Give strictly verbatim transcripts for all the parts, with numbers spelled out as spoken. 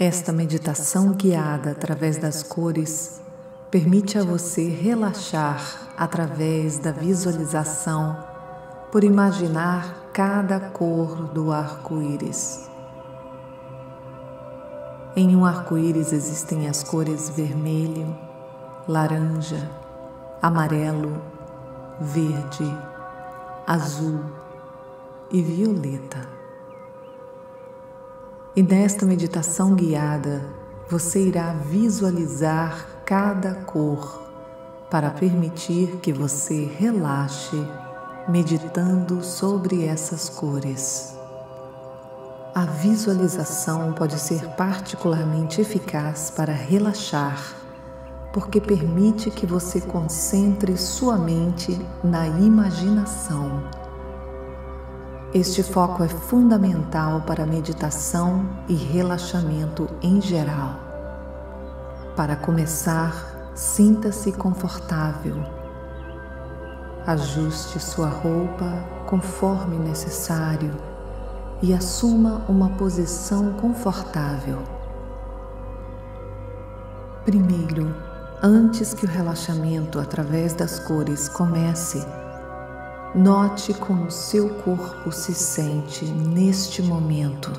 Esta meditação guiada através das cores permite a você relaxar através da visualização por imaginar cada cor do arco-íris. Em um arco-íris existem as cores vermelho, laranja, amarelo, verde, azul e violeta. E nesta meditação guiada, você irá visualizar cada cor para permitir que você relaxe meditando sobre essas cores. A visualização pode ser particularmente eficaz para relaxar, porque permite que você concentre sua mente na imaginação. Este foco é fundamental para meditação e relaxamento em geral. Para começar, sinta-se confortável. Ajuste sua roupa conforme necessário e assuma uma posição confortável. Primeiro, antes que o relaxamento através das cores comece, note como seu corpo se sente neste momento,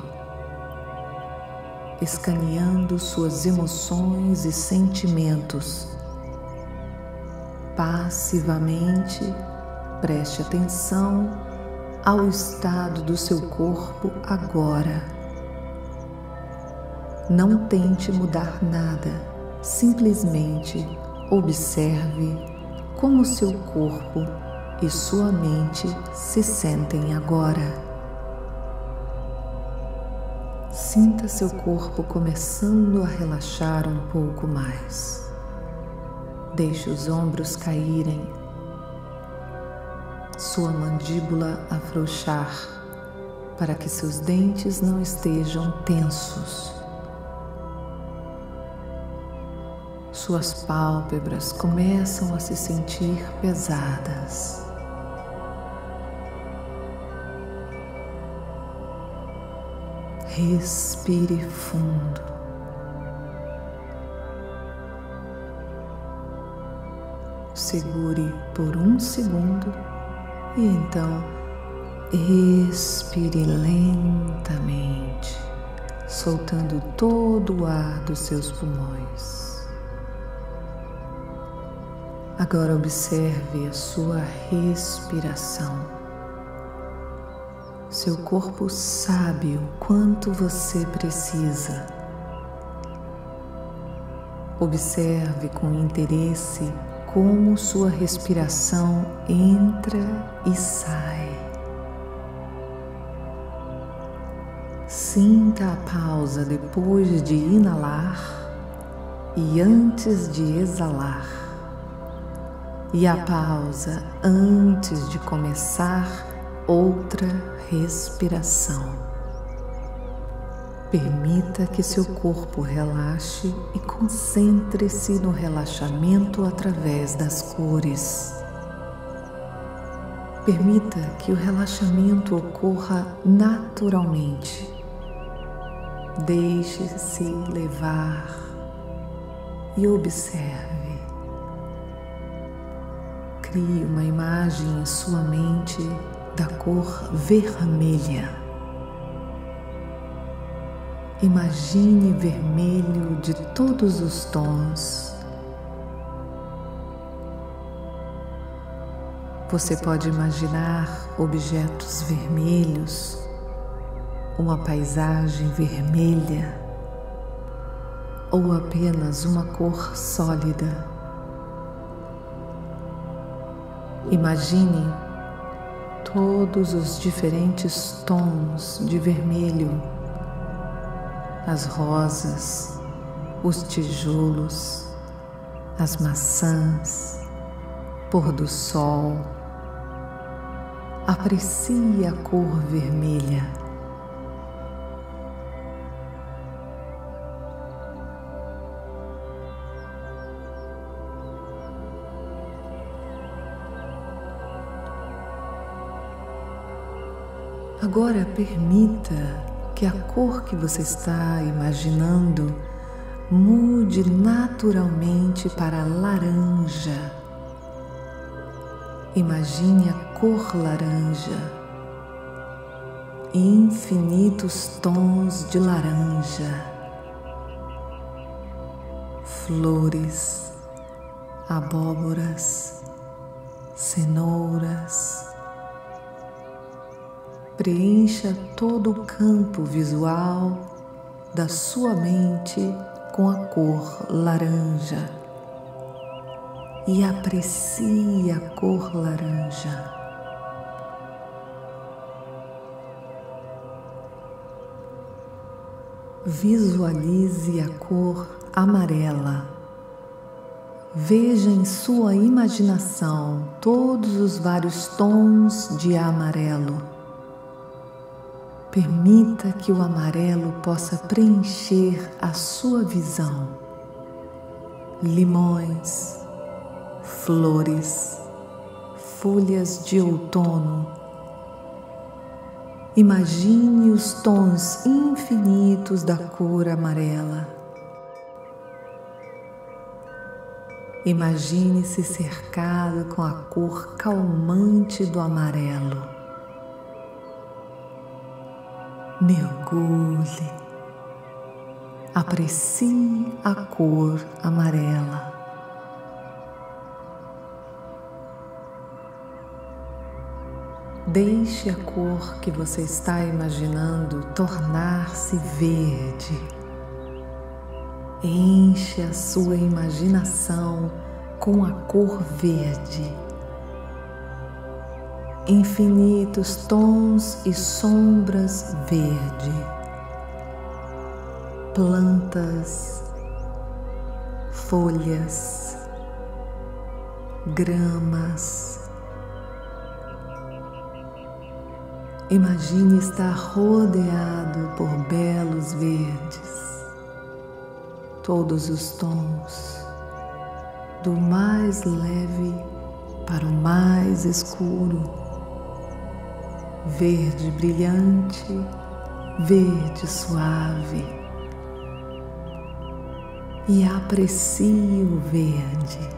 escaneando suas emoções e sentimentos. Passivamente, preste atenção ao estado do seu corpo agora. Não tente mudar nada, simplesmente observe como seu corpo e sua mente se sentem agora. Sinta seu corpo começando a relaxar um pouco mais. Deixe os ombros caírem, sua mandíbula afrouxar para que seus dentes não estejam tensos. Suas pálpebras começam a se sentir pesadas. Respire fundo. Segure por um segundo e então expire lentamente, soltando todo o ar dos seus pulmões. Agora observe a sua respiração. Seu corpo sabe o quanto você precisa. Observe com interesse como sua respiração entra e sai. Sinta a pausa depois de inalar e antes de exalar, e a pausa antes de começar outra respiração. Permita que seu corpo relaxe e concentre-se no relaxamento através das cores. Permita que o relaxamento ocorra naturalmente. Deixe-se levar e observe. Crie uma imagem em sua mente da cor vermelha. Imagine vermelho de todos os tons. Você pode imaginar objetos vermelhos, uma paisagem vermelha ou apenas uma cor sólida. Imagine todos os diferentes tons de vermelho, as rosas, os tijolos, as maçãs, pôr do sol. Aprecie a cor vermelha. Agora permita que a cor que você está imaginando mude naturalmente para laranja. Imagine a cor laranja e infinitos tons de laranja, flores, abóboras, cenouras. Preencha todo o campo visual da sua mente com a cor laranja e aprecie a cor laranja. Visualize a cor amarela. Veja em sua imaginação todos os vários tons de amarelo. Permita que o amarelo possa preencher a sua visão. Limões, flores, folhas de outono. Imagine os tons infinitos da cor amarela. Imagine-se cercado com a cor calmante do amarelo. Mergulhe, aprecie a cor amarela. Deixe a cor que você está imaginando tornar-se verde. Enche a sua imaginação com a cor verde. Infinitos tons e sombras verde, plantas, folhas, gramas. Imagine estar rodeado por belos verdes, todos os tons, do mais leve para o mais escuro. Verde brilhante, verde suave, e aprecie o verde.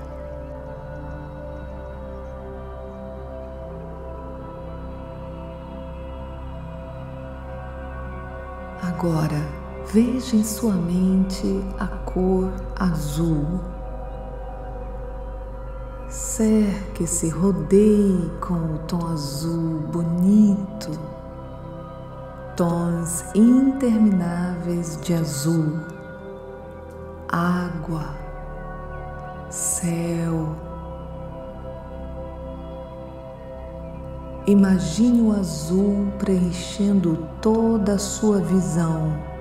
Agora veja em sua mente a cor azul. Cerque-se, rodeie com o tom azul bonito, tons intermináveis de azul, água, céu. Imagine o azul preenchendo toda a sua visão.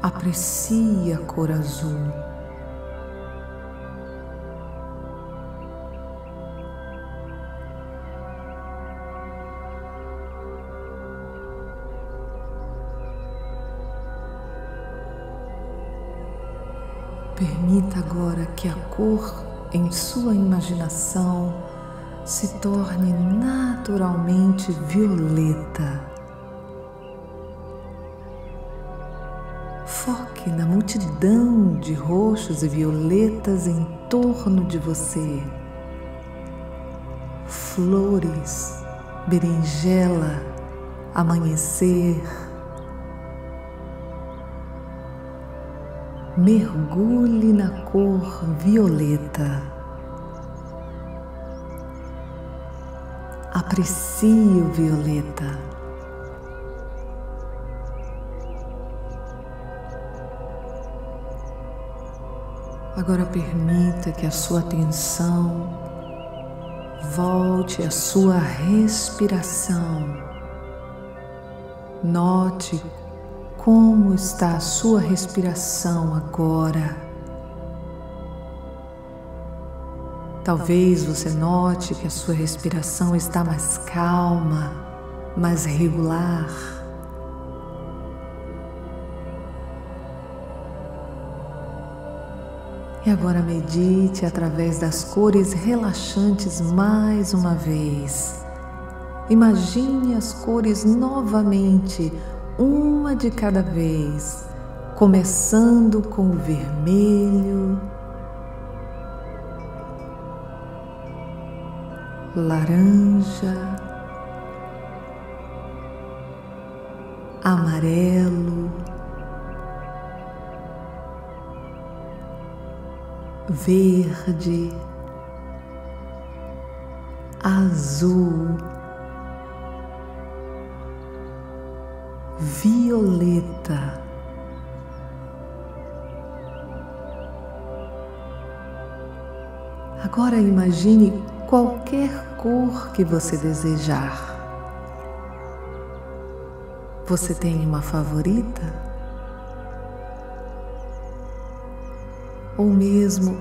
Aprecie a cor azul. Permita agora que a cor em sua imaginação se torne naturalmente violeta. Foque na multidão de roxos e violetas em torno de você. Flores, berinjela, amanhecer. Mergulhe na cor violeta. Aprecie o violeta. Agora permita que a sua atenção volte à sua respiração. Note como está a sua respiração agora. Talvez você note que a sua respiração está mais calma, mais regular. E agora medite através das cores relaxantes mais uma vez. Imagine as cores novamente, uma de cada vez, começando com o vermelho, laranja, amarelo, verde, azul, violeta, agora imagine qualquer cor que você desejar. Você tem uma favorita? Ou mesmo,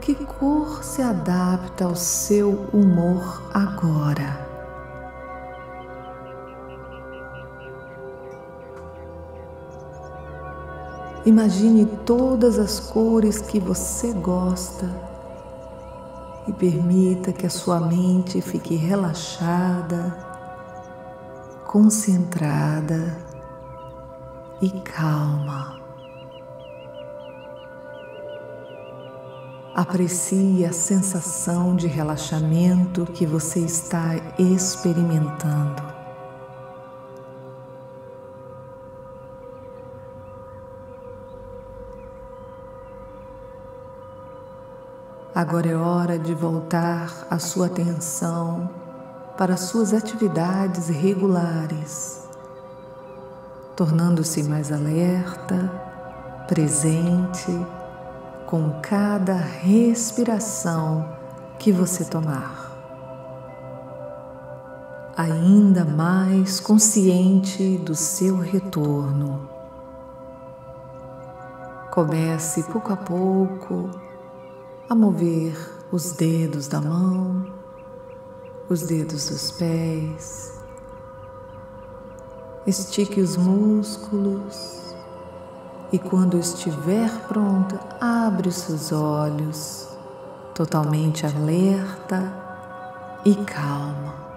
que cor se adapta ao seu humor agora? Imagine todas as cores que você gosta e permita que a sua mente fique relaxada, concentrada e calma. Aprecie a sensação de relaxamento que você está experimentando. Agora é hora de voltar a sua atenção para suas atividades regulares, tornando-se mais alerta, presente, com cada respiração que você tomar. Ainda mais consciente do seu retorno. Comece pouco a pouco a mover os dedos da mão, os dedos dos pés, estique os músculos e quando estiver pronta, abre os seus olhos, totalmente alerta e calma.